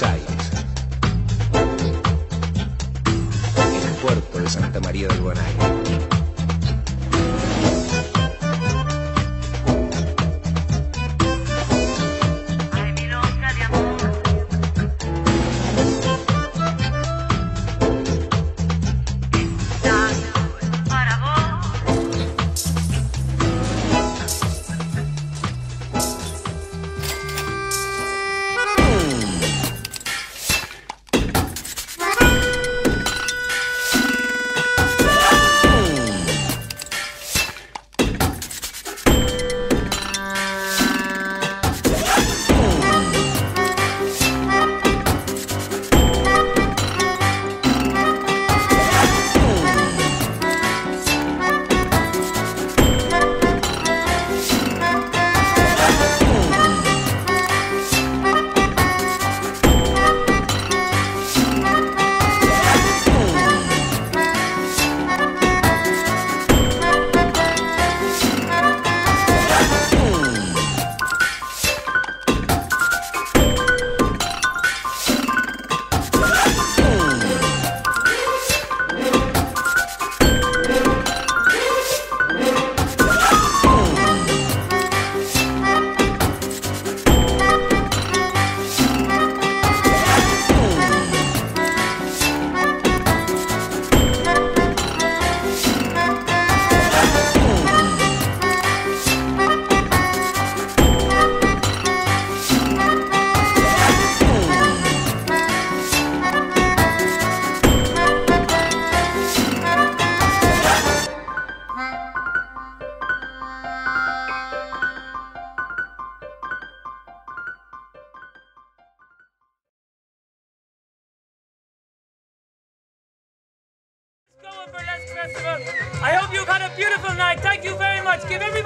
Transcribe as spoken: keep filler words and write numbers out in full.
Aires. En el puerto de Santa María del Guanay. Ay, mi loca de amor. Estás para vos. I hope you've had a beautiful night. Thank you very much. Give every